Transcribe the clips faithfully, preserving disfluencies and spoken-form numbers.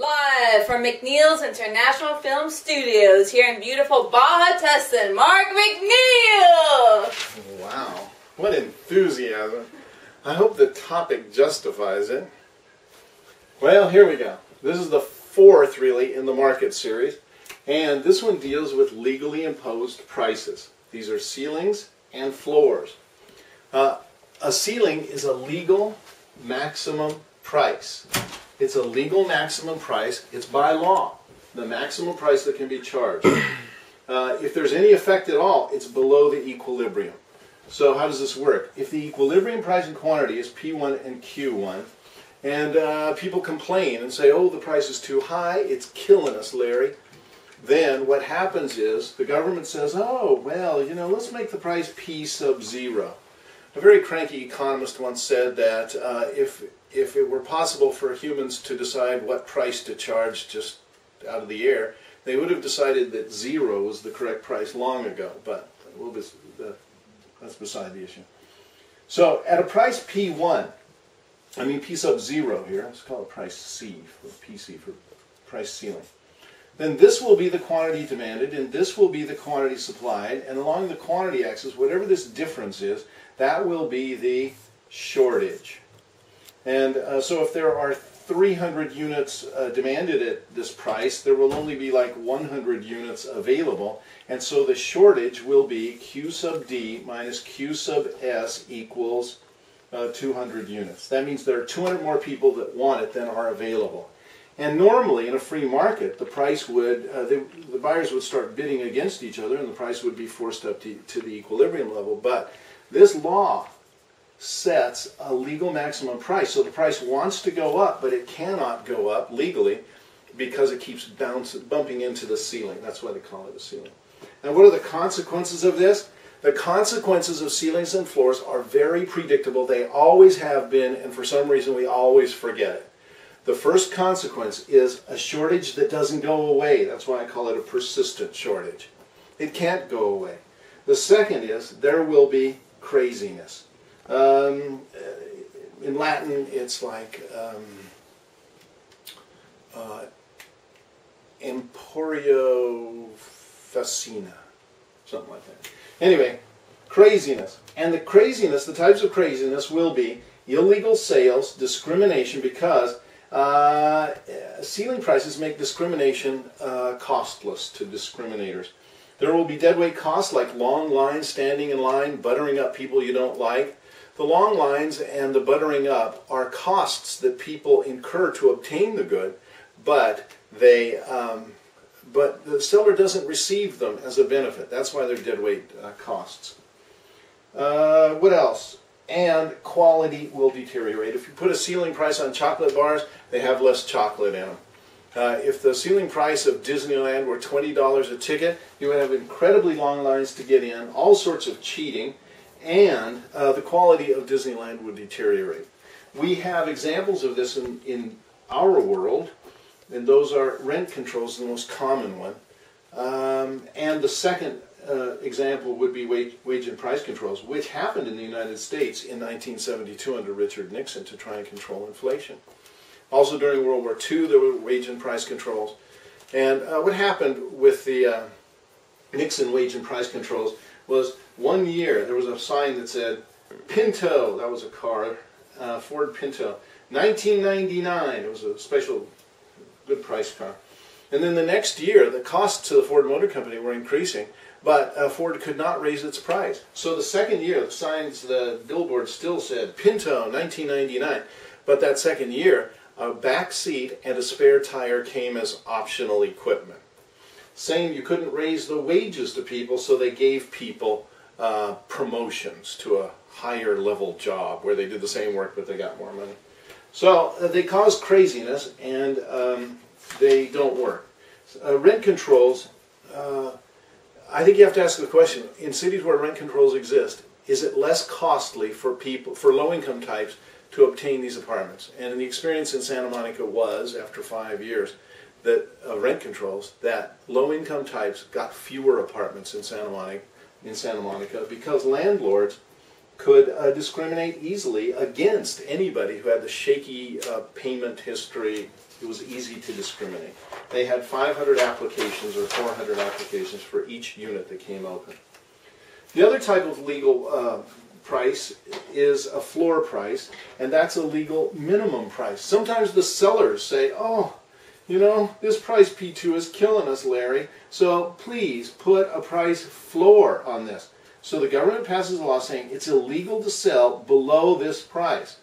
Live from McNeil's International Film Studios here in beautiful Baja Tustin, Mark McNeil! Wow, what enthusiasm. I hope the topic justifies it. Well, here we go. This is the fourth, really, in the market series, and this one deals with legally imposed prices. These are ceilings and floors. Uh, a ceiling is a legal maximum price. It's a legal maximum price. It's by law, the maximum price that can be charged. Uh, if there's any effect at all, it's below the equilibrium. So how does this work? If the equilibrium price and quantity is P one and Q one, and uh, people complain and say, oh, the price is too high, it's killing us, Larry, then what happens is the government says, oh, well, you know, let's make the price P sub zero. A very cranky economist once said that uh, if if it were possible for humans to decide what price to charge just out of the air, they would have decided that zero was the correct price long ago, but we'll be, uh, that's beside the issue. So at a price P one, I mean P sub zero here, let's call it price C, or P C for price ceiling, then this will be the quantity demanded and this will be the quantity supplied, and along the quantity axis, whatever this difference is, that will be the shortage. And uh, so if there are three hundred units uh, demanded at this price, there will only be like one hundred units available, and so the shortage will be Q sub D minus Q sub S equals uh, two hundred units. That means there are two hundred more people that want it than are available. And normally in a free market, the price would, uh, they, the buyers would start bidding against each other and the price would be forced up to, to the equilibrium level, but this law sets a legal maximum price. So the price wants to go up, but it cannot go up legally because it keeps bouncing, bumping into the ceiling. That's why they call it a ceiling. And what are the consequences of this? The consequences of ceilings and floors are very predictable. They always have been, and for some reason we always forget it. The first consequence is a shortage that doesn't go away. That's why I call it a persistent shortage. It can't go away. The second is there will be craziness. Um, in Latin, it's like um, uh, emporio fascina, something like that. Anyway, craziness. And the craziness, the types of craziness will be illegal sales, discrimination, because uh, ceiling prices make discrimination uh, costless to discriminators. There will be deadweight costs like long lines, standing in line, buttering up people you don't like. The long lines and the buttering up are costs that people incur to obtain the good, but they, um, but the seller doesn't receive them as a benefit. That's why they're deadweight uh, costs. Uh, what else? And quality will deteriorate. If you put a ceiling price on chocolate bars, they have less chocolate in them. Uh, if the ceiling price of Disneyland were twenty dollars a ticket, you would have incredibly long lines to get in, all sorts of cheating, and uh, the quality of Disneyland would deteriorate. We have examples of this in, in our world, and those are rent controls, the most common one. Um, and the second uh, example would be wage, wage and price controls, which happened in the United States in nineteen seventy-two under Richard Nixon to try and control inflation. Also during World War Two, there were wage and price controls. And uh, what happened with the uh, Nixon wage and price controls was one year there was a sign that said Pinto, that was a car, uh, Ford Pinto, nineteen ninety-nine, it was a special good price car. And then the next year the costs to the Ford Motor Company were increasing, but uh, Ford could not raise its price. So the second year the signs, the billboard still said Pinto nineteen ninety-nine, but that second year a back seat and a spare tire came as optional equipment. Saying you couldn't raise the wages to people, so they gave people uh, promotions to a higher level job where they did the same work but they got more money. So uh, they cause craziness and um, they don't work. Uh, rent controls, uh, I think you have to ask the question, in cities where rent controls exist, is it less costly for people, for low-income types, to obtain these apartments? And the experience in Santa Monica was, after five years that uh, rent controls, that low-income types got fewer apartments in Santa Monica, in Santa Monica because landlords could uh, discriminate easily against anybody who had the shaky uh, payment history it was easy to discriminate. They had five hundred applications or four hundred applications for each unit that came open. The other type of legal uh, price is a floor price, and that's a legal minimum price. Sometimes the sellers say, oh, you know, this price P two is killing us, Larry, so please put a price floor on this. So the government passes a law saying it's illegal to sell below this price.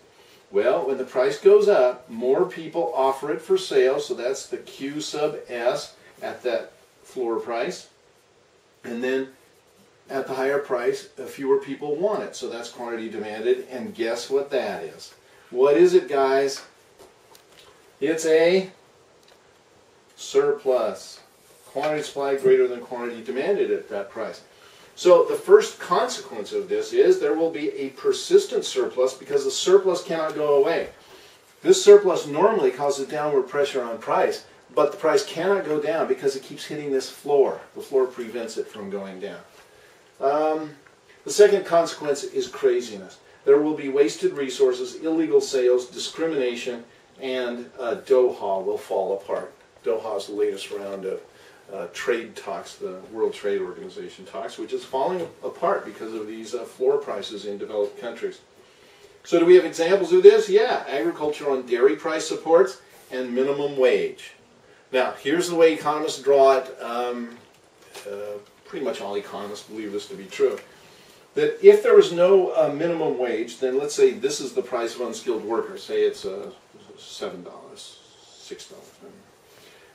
Well, when the price goes up, more people offer it for sale, so that's the Q sub S at that floor price. And then at the higher price, fewer people want it, so that's quantity demanded, and guess what that is? What is it, guys? It's a surplus. Quantity supplied greater than quantity demanded at that price. So the first consequence of this is there will be a persistent surplus because the surplus cannot go away. This surplus normally causes downward pressure on price, but the price cannot go down because it keeps hitting this floor. The floor prevents it from going down. Um, the second consequence is craziness. There will be wasted resources, illegal sales, discrimination, and uh, Doha will fall apart. Doha is the latest round of Uh, trade talks, the World Trade Organization talks, which is falling apart because of these uh, floor prices in developed countries. So do we have examples of this? Yeah, agricultural and dairy price supports and minimum wage. Now, here's the way economists draw it. Um, uh, pretty much all economists believe this to be true. That if there was no uh, minimum wage, then let's say this is the price of unskilled workers. Say it's uh, seven dollars, six dollars.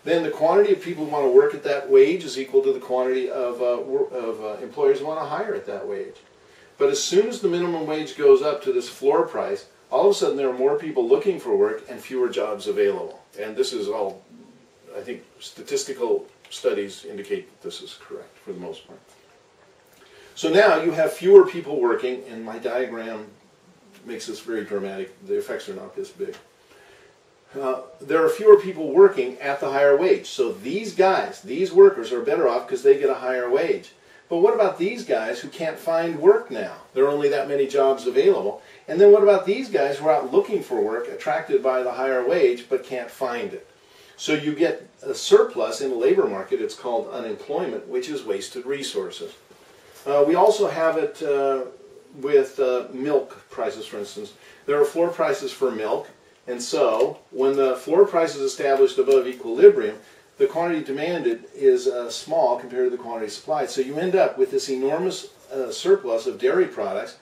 Then the quantity of people who want to work at that wage is equal to the quantity of, uh, of uh, employers who want to hire at that wage. But as soon as the minimum wage goes up to this floor price, all of a sudden there are more people looking for work and fewer jobs available. And this is all, I think, statistical studies indicate that this is correct for the most part. So now you have fewer people working, and my diagram makes this very dramatic. The effects are not this big. Uh, there are fewer people working at the higher wage. So these guys, these workers, are better off because they get a higher wage. But what about these guys who can't find work now? There are only that many jobs available. And then what about these guys who are out looking for work, attracted by the higher wage, but can't find it? So you get a surplus in the labor market. It's called unemployment, which is wasted resources. Uh, we also have it uh, with uh, milk prices, for instance. There are floor prices for milk. And so, when the floor price is established above equilibrium, the quantity demanded is uh, small compared to the quantity supplied. So you end up with this enormous uh, surplus of dairy products,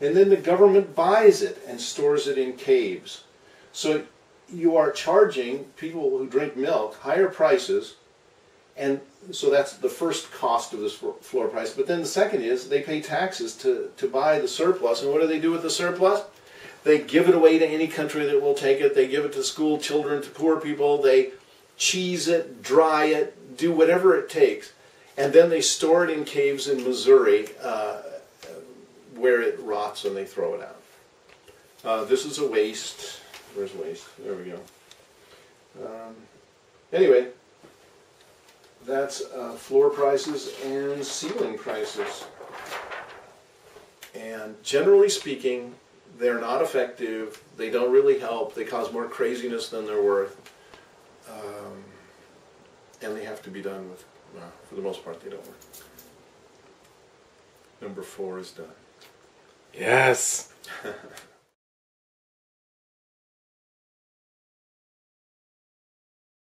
and then the government buys it and stores it in caves. So you are charging people who drink milk higher prices, and so that's the first cost of this floor price. But then the second is they pay taxes to, to buy the surplus, and what do they do with the surplus? They give it away to any country that will take it. They give it to school children, to poor people. They cheese it, dry it, do whatever it takes. And then they store it in caves in Missouri uh, where it rots and they throw it out. Uh, this is a waste. Where's waste? There we go. Um, anyway, that's uh, floor prices and ceiling prices. And generally speaking, they're not effective, they don't really help, they cause more craziness than they're worth, um, and they have to be done with, well, for the most part they don't work. Number four is done. Yes!